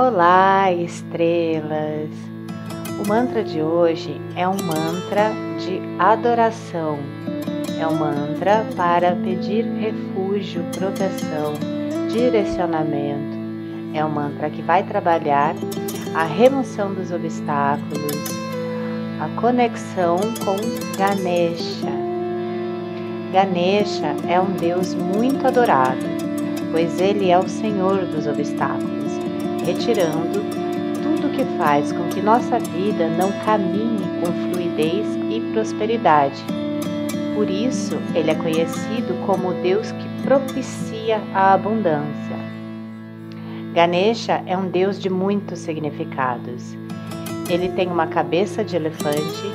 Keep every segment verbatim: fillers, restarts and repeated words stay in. Olá, estrelas! O mantra de hoje é um mantra de adoração. É um mantra para pedir refúgio, proteção, direcionamento. É um mantra que vai trabalhar a remoção dos obstáculos, a conexão com Ganesha. Ganesha é um deus muito adorado, pois ele é o senhor dos obstáculos, retirando tudo que faz com que nossa vida não caminhe com fluidez e prosperidade. Por isso, ele é conhecido como o deus que propicia a abundância. Ganesha é um deus de muitos significados. Ele tem uma cabeça de elefante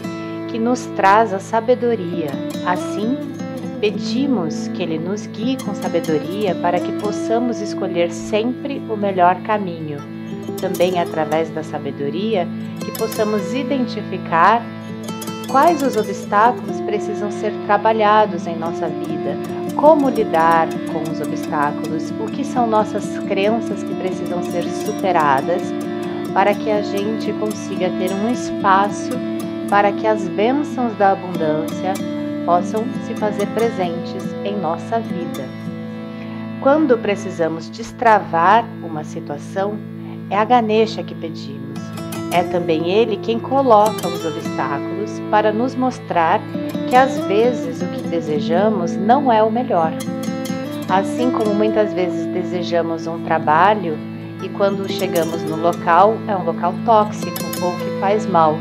que nos traz a sabedoria. Assim, pedimos que ele nos guie com sabedoria para que possamos escolher sempre o melhor caminho. Também através da sabedoria que possamos identificar quais os obstáculos precisam ser trabalhados em nossa vida, como lidar com os obstáculos, o que são nossas crenças que precisam ser superadas para que a gente consiga ter um espaço para que as bênçãos da abundância possam se fazer presentes em nossa vida. Quando precisamos destravar uma situação, é a Ganesha que pedimos. É também ele quem coloca os obstáculos para nos mostrar que às vezes o que desejamos não é o melhor. Assim como muitas vezes desejamos um trabalho e quando chegamos no local, é um local tóxico ou que faz mal.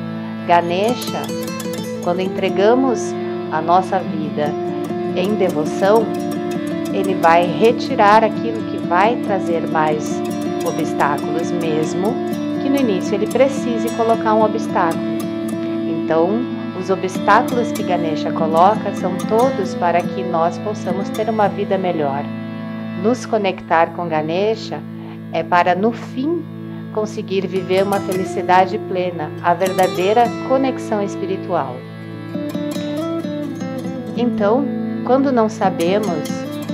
Ganesha, quando entregamos a nossa vida em devoção, ele vai retirar aquilo que vai trazer mais obstáculos, mesmo que no início ele precise colocar um obstáculo. Então, os obstáculos que Ganesha coloca são todos para que nós possamos ter uma vida melhor. Nos conectar com Ganesha é para, no fim, conseguir viver uma felicidade plena, a verdadeira conexão espiritual. Então, quando não sabemos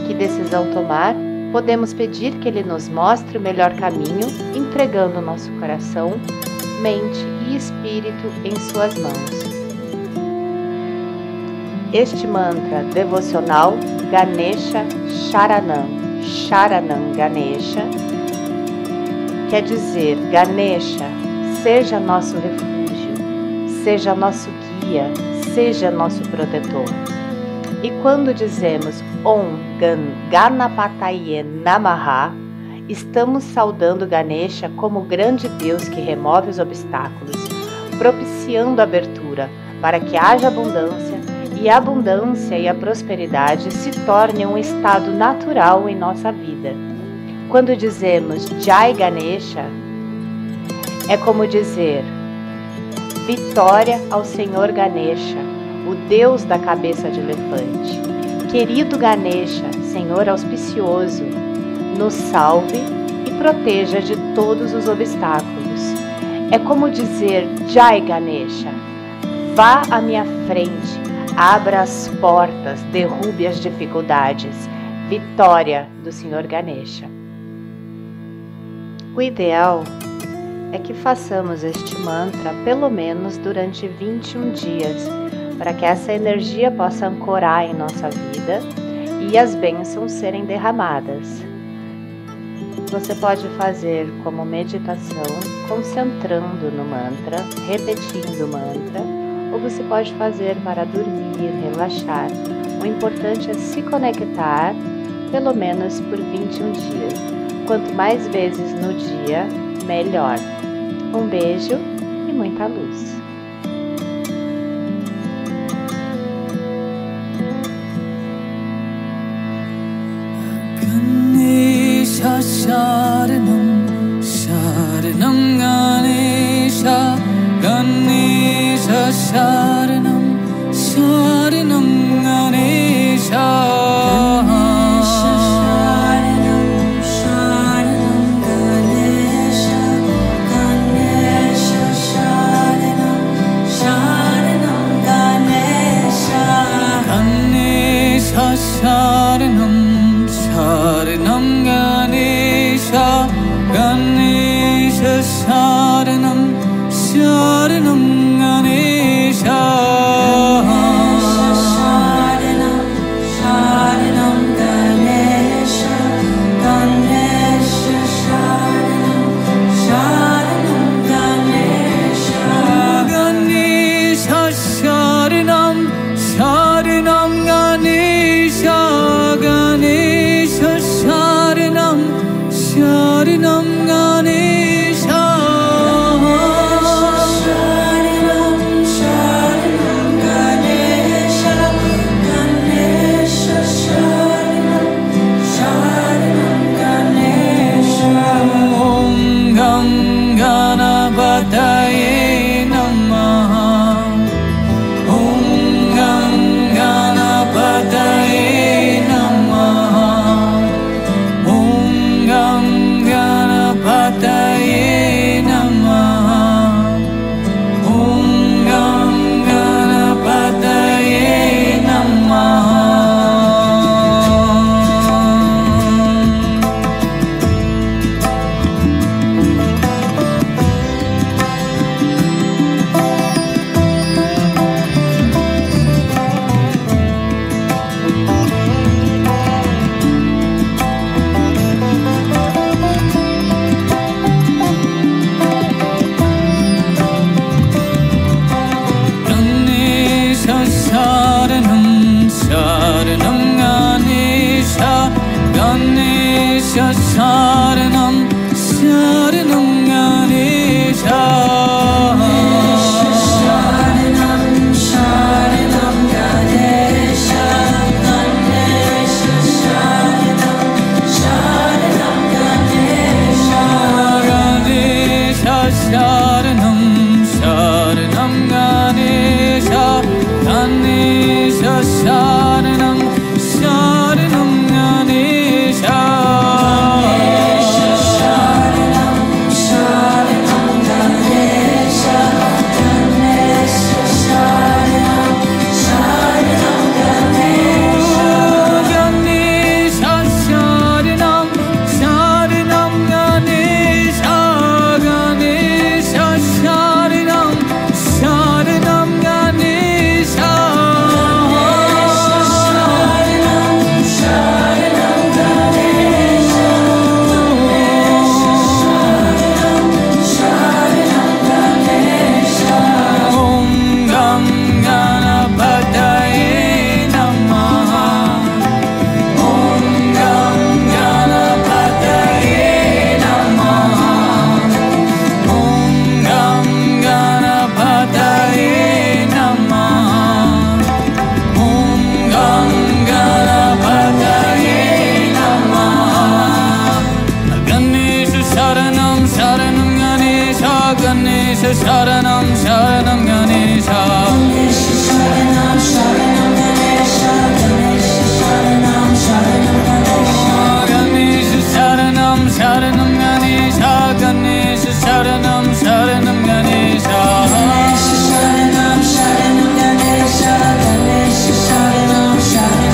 que decisão tomar, podemos pedir que ele nos mostre o melhor caminho, entregando nosso coração, mente e espírito em suas mãos. Este mantra devocional Ganesha Sharanam, Sharanam Ganesha, quer dizer, Ganesha, seja nosso refúgio, seja nosso guia, seja nosso protetor. E quando dizemos Om Gam Ganapataye Namaha, estamos saudando Ganesha como o grande Deus que remove os obstáculos, propiciando a abertura para que haja abundância, e a abundância e a prosperidade se tornem um estado natural em nossa vida. Quando dizemos Jai Ganesha, é como dizer vitória ao Senhor Ganesha, o Deus da cabeça de elefante. Querido Ganesha, Senhor auspicioso, nos salve e proteja de todos os obstáculos. É como dizer Jai Ganesha, vá à minha frente, abra as portas, derrube as dificuldades. Vitória do Senhor Ganesha. O ideal é que façamos este mantra pelo menos durante vinte e um dias, para que essa energia possa ancorar em nossa vida e as bênçãos serem derramadas. Você pode fazer como meditação, concentrando no mantra, repetindo o mantra, ou você pode fazer para dormir, relaxar. O importante é se conectar pelo menos por vinte e um dias. Quanto mais vezes no dia, melhor. Um beijo e muita luz. Ganesha Sharanam, Sharanam Ganesha, Ganesha Sharanam, Sharanam Ganesha. Sharanam, Sharanam Ganesha, Ganesha शरणं शरणं गणेशा शरणं शरणं गणेशा गणेश शरणं शरणं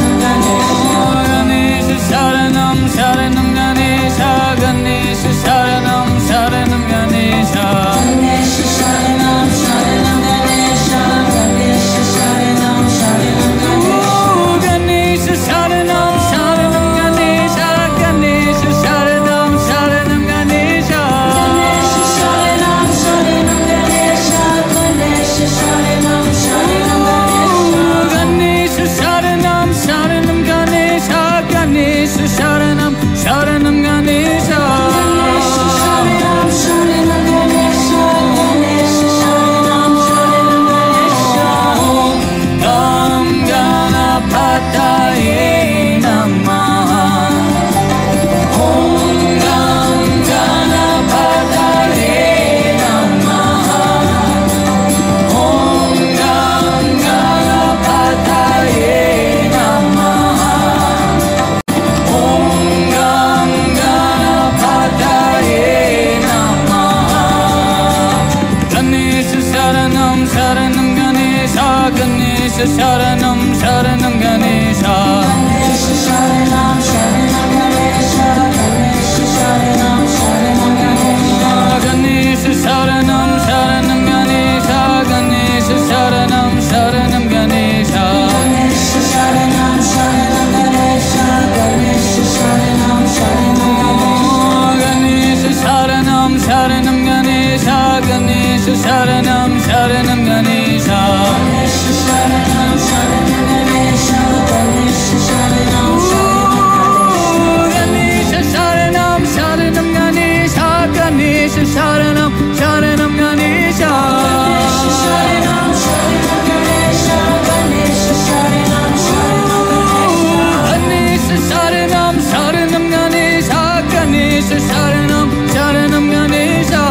गणेशा गणेश शरणं शरणं गणेशा गणेश शरणं शरणं गणेशा शरणं शरणं गणेशा शरणं शरणं गणेशा गणेश शरणं शरणं गणेशा गणेश शरणं शरणं गणेशा गणेश शरणं शरणं गणेशा शरणं शरणं गणेशा गणेश शरणं शरणं गणेशा गणेश शरणं शरणं गणेशा गणेश शरणं शरणं गणेशा शरणं शरणं गणेशा शरणं शरणं गणेशा गणेश शरणं शरणं गणेशा गणेश शरणं शरणं गणेशा गणेश शरणं शरणं गणेशा गणेश शरणं शरणं गणेशा गणेश शरणं शरणं गणेश शरणं शरणं गणेशा गणेश शरणं शरणं Ganesha Sharanam, Sharanam Ganesha. Sharanam, Sharanam Ganesha. Ganesha, Sharanam, Sharanam Ganesha. Ganesha, Sharanam, Sharanam Ganesha. Ganesha, Sharanam, Sharanam Ganesha. Ganesha, Sharanam, Sharanam Ganesha.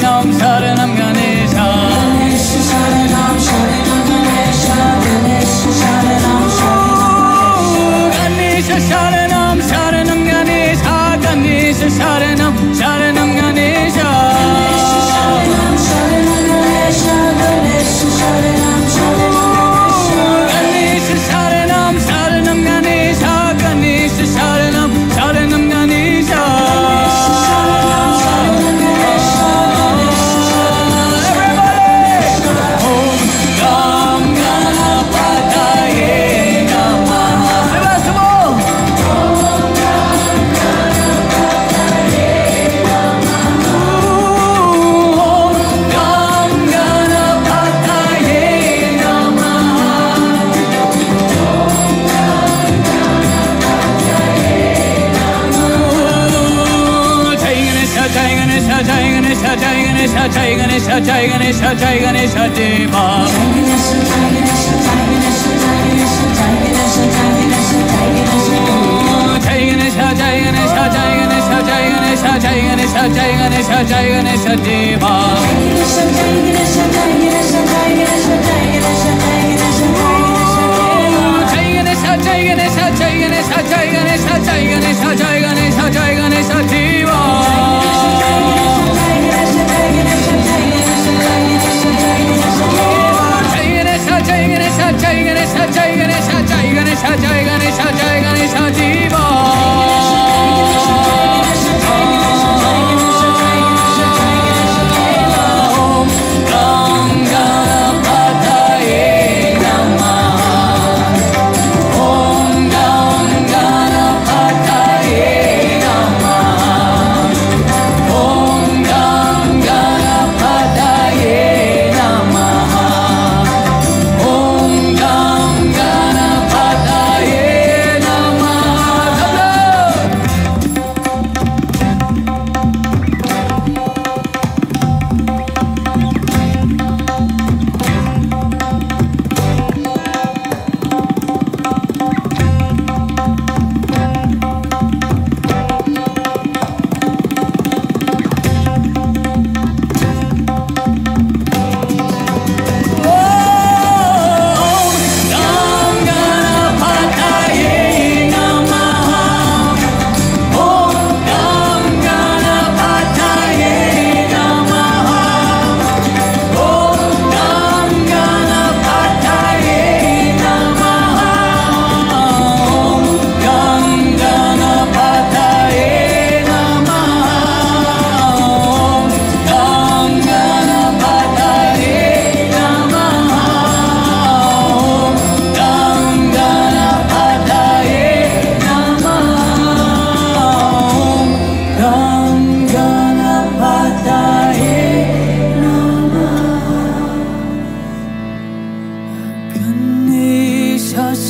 Sharanam, Sharanam Ganesha. Ganesha Sharanam, Sharanam Ganesha. Ganesha Sharanam, Sharanam Ganesha. Ganesha Sharanam, Sharanam Ganesha. Ganesha Sharanam, Sharanam Ganesha. Ganesha Sharanam, Sharanam Ganesha. Ganesha Sharanam, Sharanam Ganesha. Ganesha Sharanam, Sharanam Ganesha. Ganesha Sharanam, Sharanam Ganesha. Jai Ganesha, Jai Ganesha, Jai Ganesha Deva. Jai Ganesha, Jai Ganesha, Jai Ganesha, Jai Ganesha, Jai Ganesha, Jai Ganesha, Jai Ganesha. Jai Ganesha, Jai Ganesha, Jai Ganesha, Jai Ganesha, Jai Ganesha, Jai Ganesha, Jai Ganesha Deva. Jai Ganesha, Jai Ganesha, Jai Ganesha, Jai Ganesha, Jai Ganesha, Jai Ganesha, Jai Ganesha Deva. Jai Ganesha, Jai Ganesha, Jai Ganesha, Jai Ganesha, Jai Ganesha, Jai Ganesha, Jai Ganesha Deva. Jai Ganesha, Jai Ganesha, Jai Ganesha, Jai Ganesha, Jai Ganesha, Jai Ganesha Deva. Om Gam Ganapataye Namaha. Om Gam Ganapataye Namaha. Om Gam Ganapataye Namaha.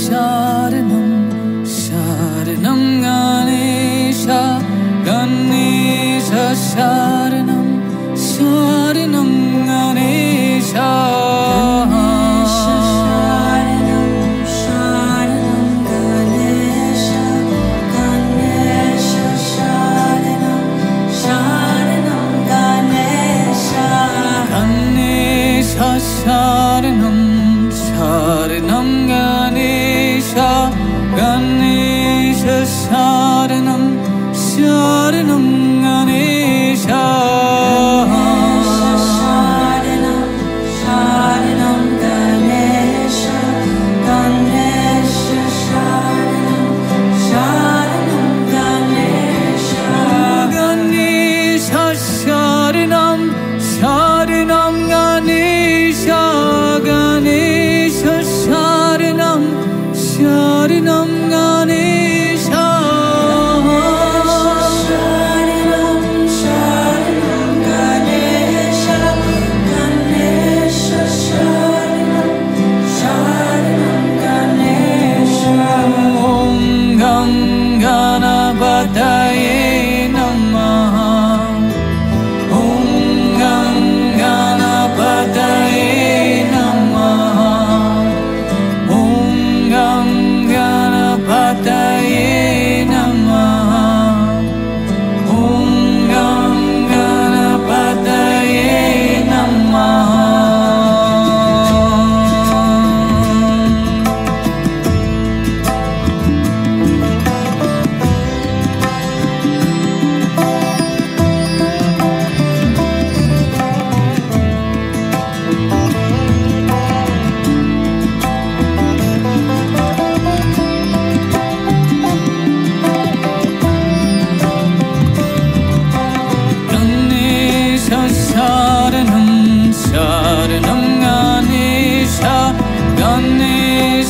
Sharanam, Sharanam Ganesha.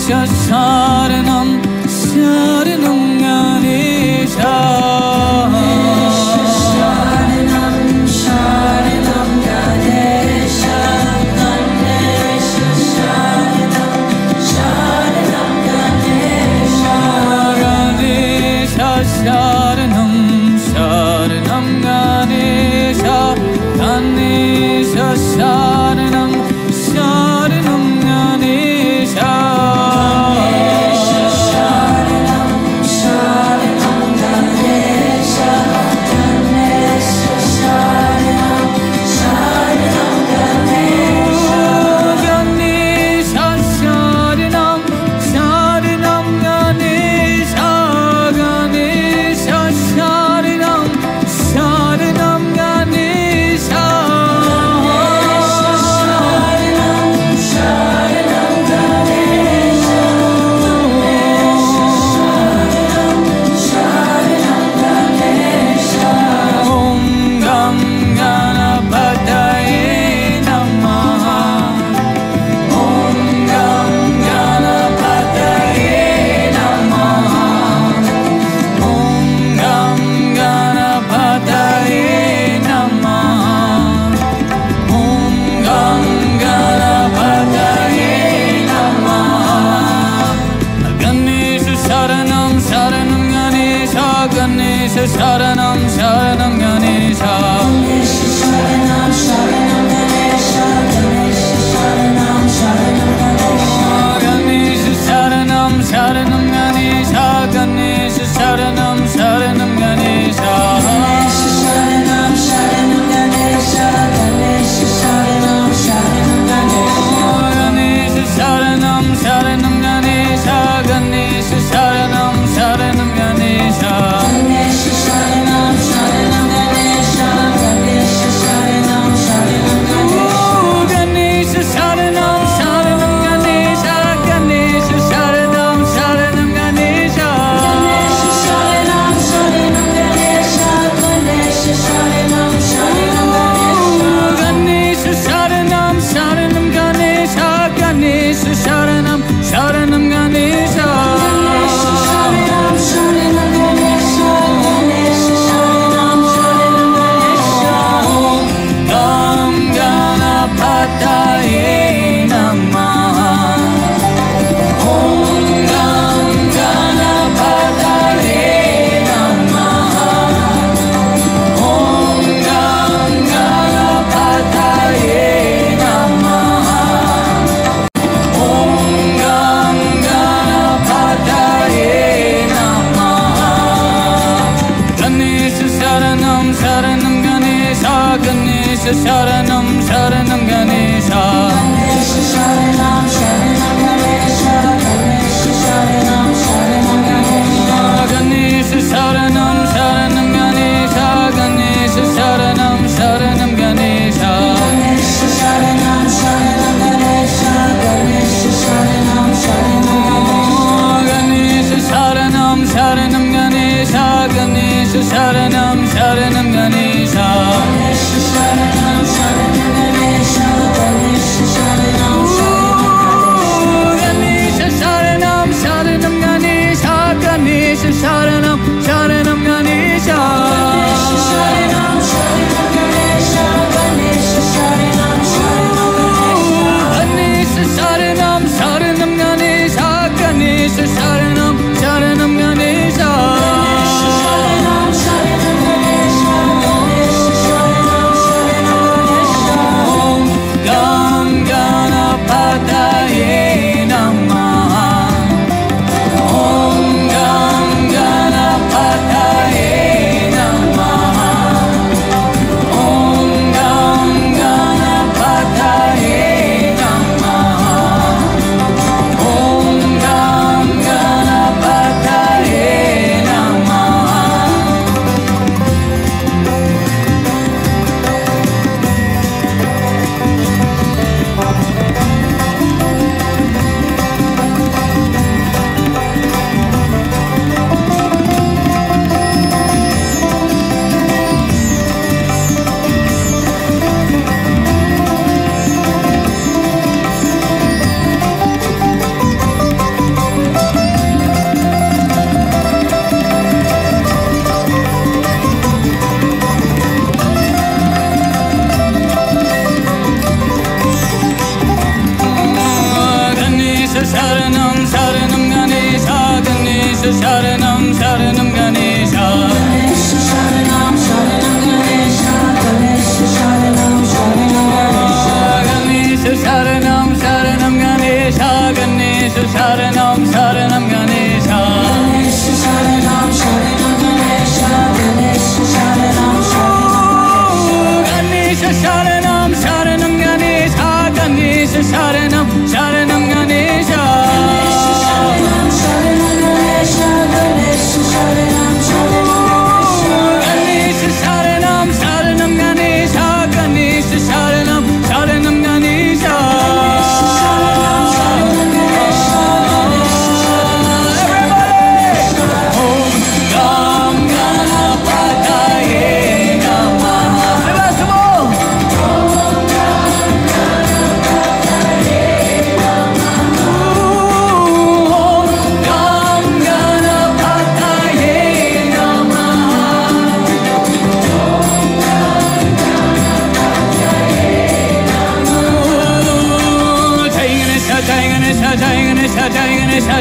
शरणं शरणं गणेशा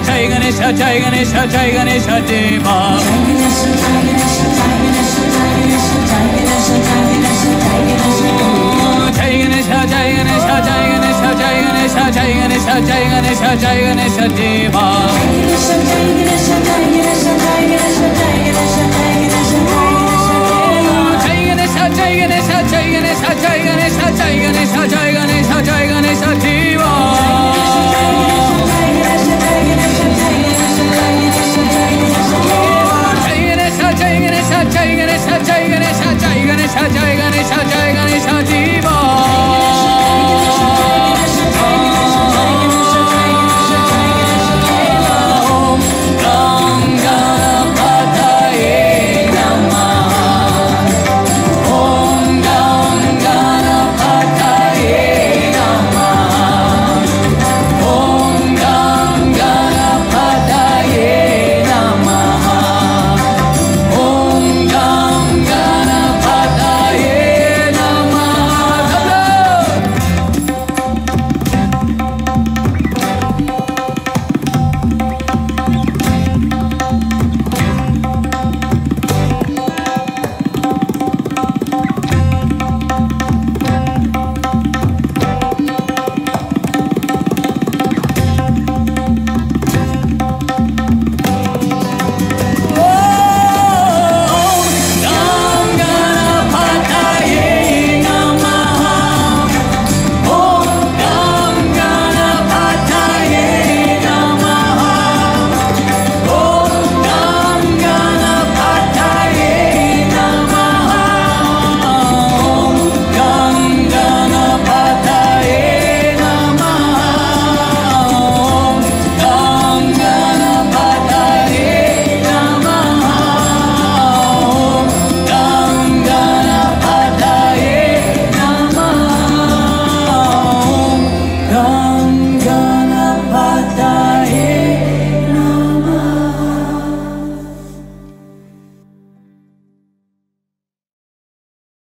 जय गणेश जय गणेश जय गणेश देवा जय गणेश जय गणेश जय गणेश जय गणेश जय गणेश जय गणेश जय गणेश देवा जय गणेश जय गणेश जय गणेश जय गणेश जय गणेश